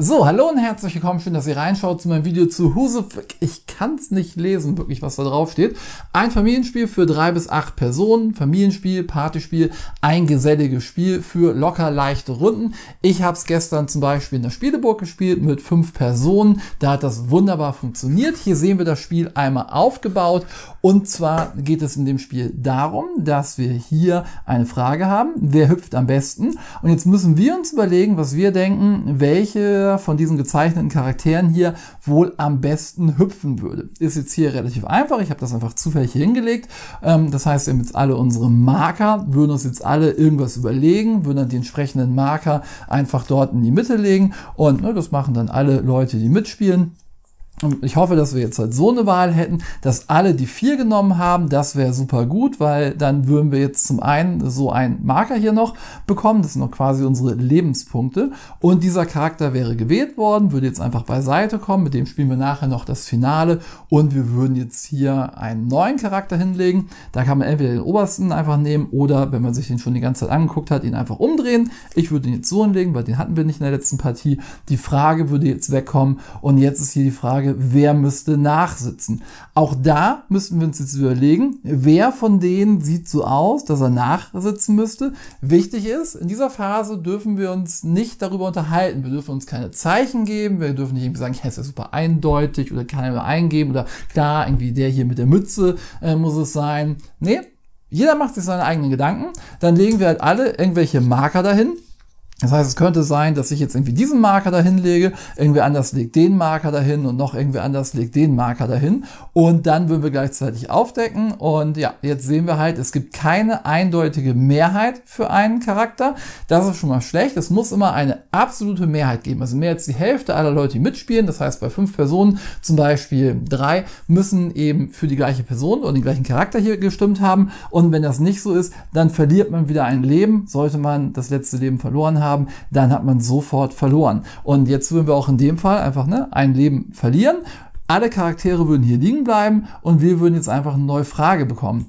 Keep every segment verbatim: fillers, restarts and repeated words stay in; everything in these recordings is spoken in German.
So, hallo und herzlich willkommen, schön, dass ihr reinschaut zu meinem Video zu Who the F*ck. Ich kann es nicht lesen, wirklich, was da drauf steht. Ein Familienspiel für drei bis acht Personen, Familienspiel, Partyspiel, ein geselliges Spiel für locker leichte Runden. Ich habe es gestern zum Beispiel in der Spieleburg gespielt mit fünf Personen, da hat das wunderbar funktioniert. Hier sehen wir das Spiel einmal aufgebaut und zwar geht es in dem Spiel darum, dass wir hier eine Frage haben, wer hüpft am besten? Und jetzt müssen wir uns überlegen, was wir denken, welche von diesen gezeichneten Charakteren hier wohl am besten hüpfen würde. Ist jetzt hier relativ einfach, ich habe das einfach zufällig hier hingelegt. Ähm, das heißt, wir haben jetzt alle unsere Marker, würden uns jetzt alle irgendwas überlegen, würden dann die entsprechenden Marker einfach dort in die Mitte legen und ne, das machen dann alle Leute, die mitspielen. Und ich hoffe, dass wir jetzt halt so eine Wahl hätten, dass alle die vier genommen haben. Das wäre super gut, weil dann würden wir jetzt zum einen so einen Marker hier noch bekommen. Das sind noch quasi unsere Lebenspunkte. Und dieser Charakter wäre gewählt worden, würde jetzt einfach beiseite kommen. Mit dem spielen wir nachher noch das Finale. Und wir würden jetzt hier einen neuen Charakter hinlegen. Da kann man entweder den obersten einfach nehmen oder, wenn man sich den schon die ganze Zeit angeguckt hat, ihn einfach umdrehen. Ich würde ihn jetzt so hinlegen, weil den hatten wir nicht in der letzten Partie. Die Frage würde jetzt wegkommen. Und jetzt ist hier die Frage, wer müsste nachsitzen? Auch da müssten wir uns jetzt überlegen, wer von denen sieht so aus, dass er nachsitzen müsste. Wichtig ist, in dieser Phase dürfen wir uns nicht darüber unterhalten. Wir dürfen uns keine Zeichen geben, wir dürfen nicht irgendwie sagen, ja, ist ja super eindeutig oder kann er mir eingeben oder klar, irgendwie der hier mit der Mütze äh, muss es sein. Nee, jeder macht sich seine eigenen Gedanken. Dann legen wir halt alle irgendwelche Marker dahin. Das heißt, es könnte sein, dass ich jetzt irgendwie diesen Marker dahin lege, irgendwer anders legt den Marker dahin und noch irgendwer anders legt den Marker dahin und dann würden wir gleichzeitig aufdecken und ja, jetzt sehen wir halt, es gibt keine eindeutige Mehrheit für einen Charakter. Das ist schon mal schlecht. Es muss immer eine absolute Mehrheit geben. Also mehr als die Hälfte aller Leute, die mitspielen, das heißt bei fünf Personen, zum Beispiel drei, müssen eben für die gleiche Person und den gleichen Charakter hier gestimmt haben und wenn das nicht so ist, dann verliert man wieder ein Leben, sollte man das letzte Leben verloren haben. Haben, dann hat man sofort verloren. Und jetzt würden wir auch in dem Fall einfach ne, ein Leben verlieren. Alle Charaktere würden hier liegen bleiben und wir würden jetzt einfach eine neue Frage bekommen.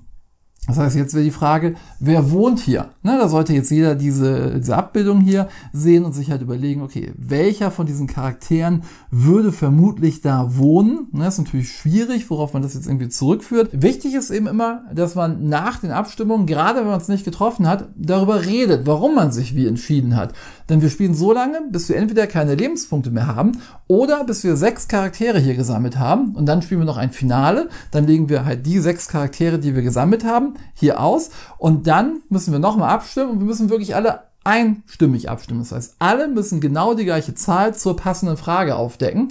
Das heißt, jetzt wäre die Frage, wer wohnt hier? Ne, da sollte jetzt jeder diese, diese Abbildung hier sehen und sich halt überlegen, okay, welcher von diesen Charakteren würde vermutlich da wohnen? Ne, ist natürlich schwierig, worauf man das jetzt irgendwie zurückführt. Wichtig ist eben immer, dass man nach den Abstimmungen, gerade wenn man es nicht getroffen hat, darüber redet, warum man sich wie entschieden hat. Denn wir spielen so lange, bis wir entweder keine Lebenspunkte mehr haben oder bis wir sechs Charaktere hier gesammelt haben. Und dann spielen wir noch ein Finale. Dann legen wir halt die sechs Charaktere, die wir gesammelt haben, hier aus und dann müssen wir nochmal abstimmen und wir müssen wirklich alle einstimmig abstimmen. Das heißt, alle müssen genau die gleiche Zahl zur passenden Frage aufdecken.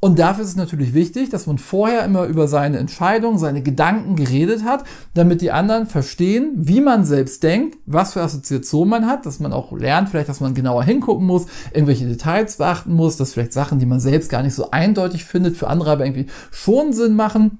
Und dafür ist es natürlich wichtig, dass man vorher immer über seine Entscheidung, seine Gedanken geredet hat, damit die anderen verstehen, wie man selbst denkt, was für Assoziationen man hat, dass man auch lernt, vielleicht, dass man genauer hingucken muss, irgendwelche Details beachten muss, dass vielleicht Sachen, die man selbst gar nicht so eindeutig findet, für andere aber irgendwie schon Sinn machen.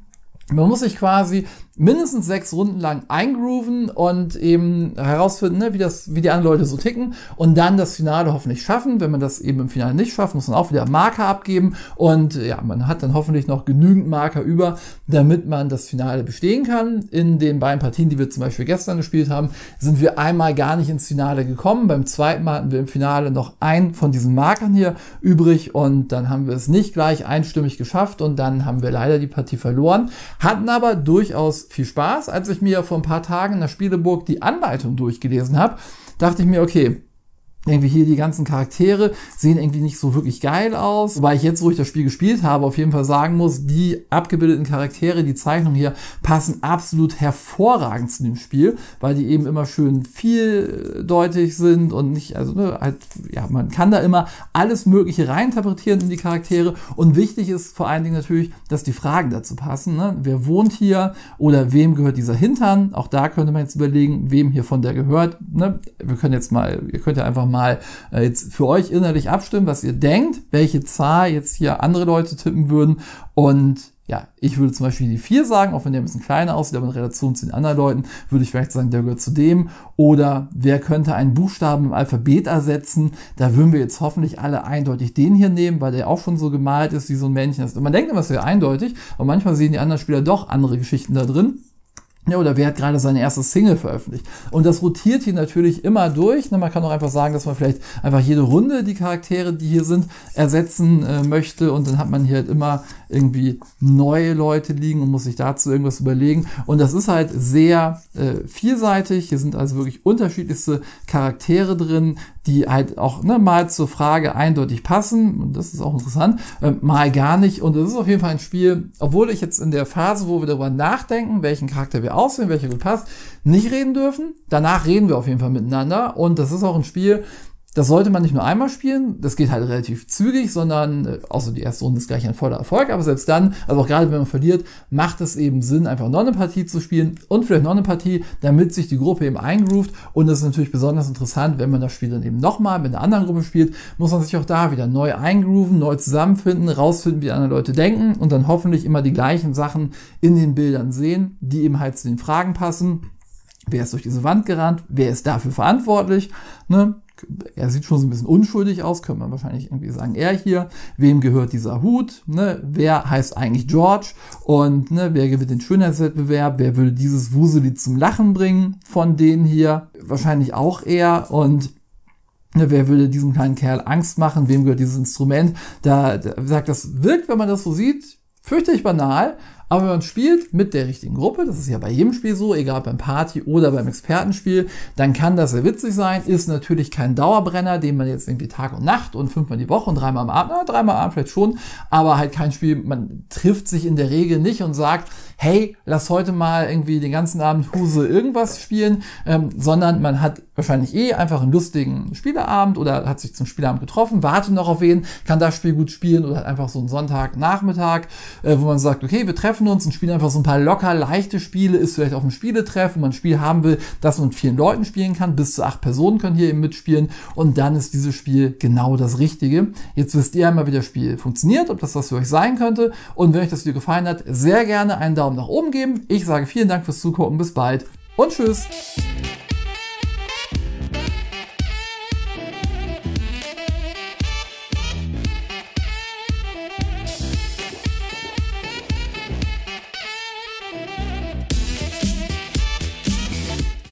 Man muss sich quasi mindestens sechs Runden lang eingrooven und eben herausfinden, ne, wie, das, wie die anderen Leute so ticken und dann das Finale hoffentlich schaffen. Wenn man das eben im Finale nicht schafft, muss man auch wieder Marker abgeben und ja, man hat dann hoffentlich noch genügend Marker über, damit man das Finale bestehen kann. In den beiden Partien, die wir zum Beispiel gestern gespielt haben, sind wir einmal gar nicht ins Finale gekommen. Beim zweiten Mal hatten wir im Finale noch einen von diesen Markern hier übrig und dann haben wir es nicht gleich einstimmig geschafft und dann haben wir leider die Partie verloren, hatten aber durchaus viel Spaß. Als ich mir vor ein paar Tagen in der Spieleburg die Anleitung durchgelesen habe, dachte ich mir, okay, irgendwie hier die ganzen Charaktere sehen irgendwie nicht so wirklich geil aus. Wobei ich jetzt, wo ich das Spiel gespielt habe, auf jeden Fall sagen muss, die abgebildeten Charaktere, die Zeichnungen hier, passen absolut hervorragend zu dem Spiel, weil die eben immer schön vieldeutig sind und nicht, also ne, halt, ja, man kann da immer alles Mögliche reininterpretieren in die Charaktere. Und wichtig ist vor allen Dingen natürlich, dass die Fragen dazu passen. Ne? Wer wohnt hier oder wem gehört dieser Hintern? Auch da könnte man jetzt überlegen, wem hier von der gehört. Ne? Wir können jetzt mal, ihr könnt ja einfach mal Mal, äh, jetzt für euch innerlich abstimmen, was ihr denkt, welche Zahl jetzt hier andere Leute tippen würden und ja, ich würde zum Beispiel die vier sagen, auch wenn der ein bisschen kleiner aussieht, aber in Relation zu den anderen Leuten würde ich vielleicht sagen, der gehört zu dem. Oder wer könnte einen Buchstaben im Alphabet ersetzen? Da würden wir jetzt hoffentlich alle eindeutig den hier nehmen, weil der auch schon so gemalt ist, wie so ein Männchen ist. Und man denkt immer, es wäre eindeutig, aber manchmal sehen die anderen Spieler doch andere Geschichten da drin. Ja, oder wer hat gerade seine erste Single veröffentlicht? Und das rotiert hier natürlich immer durch. Man kann auch einfach sagen, dass man vielleicht einfach jede Runde die Charaktere, die hier sind, ersetzen äh, möchte. Und dann hat man hier halt immer irgendwie neue Leute liegen und muss sich dazu irgendwas überlegen. Und das ist halt sehr äh, vielseitig. Hier sind also wirklich unterschiedlichste Charaktere drin, die halt auch ne, mal zur Frage eindeutig passen. Und das ist auch interessant. Äh, mal gar nicht. Und das ist auf jeden Fall ein Spiel, obwohl ich jetzt in der Phase, wo wir darüber nachdenken, welchen Charakter wir aussehen, welche gut passt, nicht reden dürfen. Danach reden wir auf jeden Fall miteinander und das ist auch ein Spiel, das sollte man nicht nur einmal spielen, das geht halt relativ zügig, sondern, außer die erste Runde ist gleich ein voller Erfolg, aber selbst dann, also auch gerade wenn man verliert, macht es eben Sinn, einfach noch eine Partie zu spielen und vielleicht noch eine Partie, damit sich die Gruppe eben eingroovt. Und das ist natürlich besonders interessant, wenn man das Spiel dann eben nochmal mit einer anderen Gruppe spielt, muss man sich auch da wieder neu eingrooven, neu zusammenfinden, rausfinden, wie andere Leute denken und dann hoffentlich immer die gleichen Sachen in den Bildern sehen, die eben halt zu den Fragen passen. Wer ist durch diese Wand gerannt? Wer ist dafür verantwortlich? Ne? Er sieht schon so ein bisschen unschuldig aus, könnte man wahrscheinlich irgendwie sagen, er hier, wem gehört dieser Hut, ne? Wer heißt eigentlich George und ne, wer gewinnt den Schönheitswettbewerb, wer würde dieses Wuselied zum Lachen bringen von denen hier, wahrscheinlich auch er und ne, wer würde diesem kleinen Kerl Angst machen, wem gehört dieses Instrument, da, da sagt das wirkt, wenn man das so sieht, fürchterlich banal, aber wenn man spielt mit der richtigen Gruppe, das ist ja bei jedem Spiel so, egal beim Party- oder beim Expertenspiel, dann kann das sehr witzig sein, ist natürlich kein Dauerbrenner, den man jetzt irgendwie Tag und Nacht und fünfmal die Woche und dreimal am Abend, na, dreimal am Abend vielleicht schon, aber halt kein Spiel, man trifft sich in der Regel nicht und sagt, hey, lass heute mal irgendwie den ganzen Abend Huse irgendwas spielen, ähm, sondern man hat wahrscheinlich eh einfach einen lustigen Spieleabend oder hat sich zum Spieleabend getroffen, wartet noch auf wen, kann das Spiel gut spielen oder hat einfach so einen Sonntagnachmittag, äh, wo man sagt, okay, wir treffen uns und spielen einfach so ein paar locker leichte Spiele, ist vielleicht auf dem Spieletreff, wo man ein Spiel haben will, das man mit vielen Leuten spielen kann, bis zu acht Personen können hier eben mitspielen und dann ist dieses Spiel genau das Richtige. Jetzt wisst ihr einmal, wie das Spiel funktioniert, ob das was für euch sein könnte und wenn euch das Video gefallen hat, sehr gerne einen Daumen nach oben geben. Ich sage vielen Dank fürs Zugucken, bis bald und tschüss!